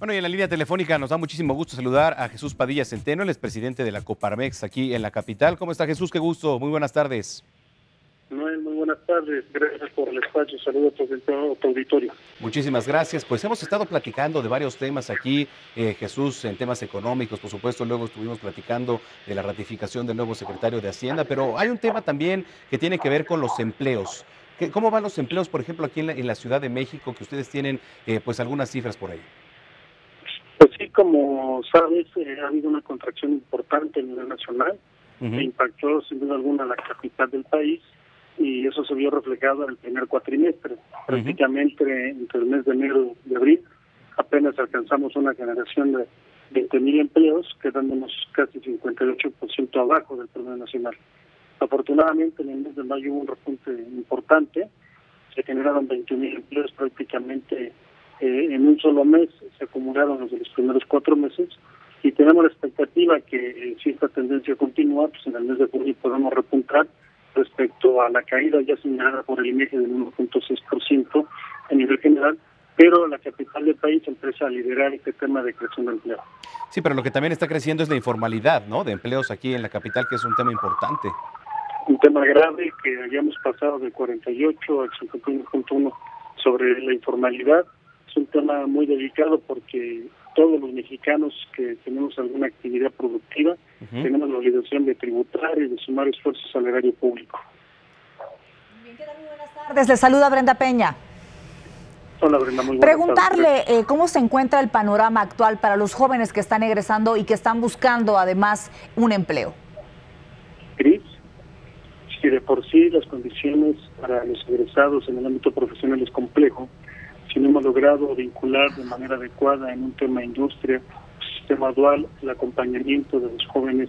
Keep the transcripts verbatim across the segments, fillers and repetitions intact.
Bueno, y en la línea telefónica nos da muchísimo gusto saludar a Jesús Padilla Zenteno, el expresidente de la Coparmex aquí en la capital. ¿Cómo está, Jesús? Qué gusto. Muy buenas tardes. Muy, muy buenas tardes. Gracias por el espacio. Saludos a tu auditorio. Muchísimas gracias. Pues hemos estado platicando de varios temas aquí, eh, Jesús, en temas económicos, por supuesto. Luego estuvimos platicando de la ratificación del nuevo secretario de Hacienda, pero hay un tema también que tiene que ver con los empleos. ¿Cómo van los empleos, por ejemplo, aquí en la, en la Ciudad de México, que ustedes tienen eh, pues algunas cifras por ahí? Pues sí, como sabes, eh, ha habido una contracción importante a nivel nacional, uh-huh. que impactó sin duda alguna la capital del país, y eso se vio reflejado en el primer cuatrimestre. Uh-huh. Prácticamente entre el mes de enero y abril apenas alcanzamos una generación de veinte mil empleos, quedándonos casi cincuenta y ocho por ciento abajo del promedio nacional. Afortunadamente en el mes de mayo hubo un repunte importante, se generaron veintiún mil empleos prácticamente. Eh, en un solo mes se acumularon los de los primeros cuatro meses y tenemos la expectativa que eh, si esta tendencia continúa, pues en el mes de junio podamos repuntar respecto a la caída ya señalada por el INEGI del uno punto seis por ciento a nivel general, pero la capital del país empieza a liderar este tema de creación de empleo. Sí, pero lo que también está creciendo es la informalidad, ¿no?, de empleos aquí en la capital, que es un tema importante. Un tema grave, que hayamos pasado de cuarenta y ocho al cincuenta y uno punto uno sobre la informalidad. Es un tema muy delicado porque todos los mexicanos que tenemos alguna actividad productiva uh-huh. tenemos la obligación de tributar y de sumar esfuerzos al erario público. Bien, ¿qué tal? Muy buenas tardes. Les saluda Brenda Peña. Hola, Brenda, muy buenas Preguntarle tardes. Eh, cómo se encuentra el panorama actual para los jóvenes que están egresando y que están buscando además un empleo. Gris, si de por sí las condiciones para los egresados en el ámbito profesional es complejo, si no hemos logrado vincular de manera adecuada en un tema de industria, sistema dual, el acompañamiento de los jóvenes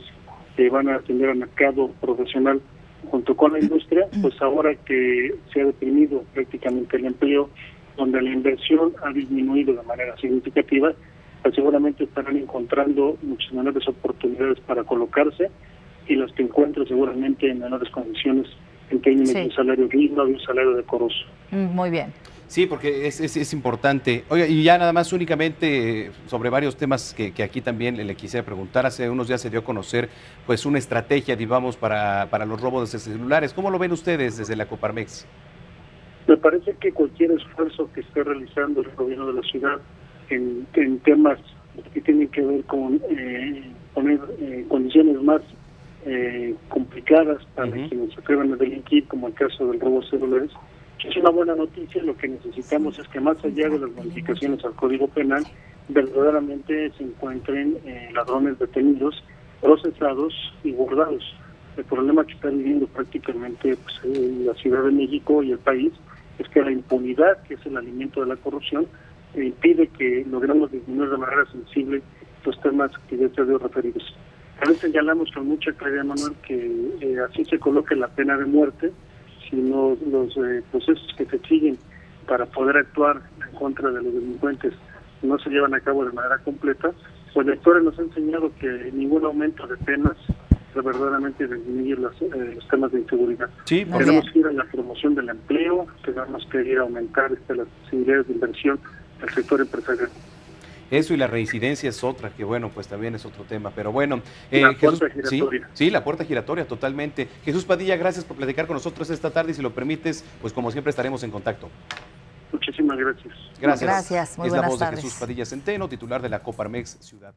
que van a atender al mercado profesional junto con la industria, pues ahora que se ha deprimido prácticamente el empleo, donde la inversión ha disminuido de manera significativa, pues seguramente estarán encontrando muchas menores oportunidades para colocarse, y las que encuentran seguramente en menores condiciones en términos sí. de un salario digno y un salario decoroso. Muy bien. Sí, porque es, es, es importante. Oiga, y ya nada más únicamente sobre varios temas que, que aquí también le, le quisiera preguntar. Hace unos días se dio a conocer pues una estrategia, digamos, para, para los robos de celulares. ¿Cómo lo ven ustedes desde la Coparmex? Me parece que cualquier esfuerzo que esté realizando el gobierno de la ciudad en, en temas que tienen que ver con eh, poner eh, condiciones más eh, complicadas para uh-huh. quienes se atrevan a delinquir, como el caso del robo de celulares, es una buena noticia. Lo que necesitamos es que más allá de las modificaciones al Código Penal, verdaderamente se encuentren eh, ladrones detenidos, procesados y guardados. El problema que está viviendo prácticamente pues, en la Ciudad de México y el país es que la impunidad, que es el alimento de la corrupción, eh, impide que logremos disminuir de manera sensible los temas que ya te he referido. También señalamos con mucha claridad, Manuel, que eh, así se coloque la pena de muerte, sino los eh, procesos que se siguen para poder actuar en contra de los delincuentes no se llevan a cabo de manera completa. Pues la historia nos ha enseñado que ningún aumento de penas verdaderamente disminuye los, eh, los temas de inseguridad. Sí, tenemos bien. que ir a la promoción del empleo, tenemos que ir a aumentar este, las posibilidades de inversión del sector empresarial. Eso y la reincidencia es otra, que bueno, pues también es otro tema. Pero bueno, eh, la Jesús, puerta giratoria. Sí, sí, la puerta giratoria, totalmente. Jesús Padilla, gracias por platicar con nosotros esta tarde y si lo permites, pues como siempre estaremos en contacto. Muchísimas gracias. Gracias. Gracias. Muy buenas tardes. Es la voz de Jesús Padilla Zenteno, titular de la Coparmex Ciudad.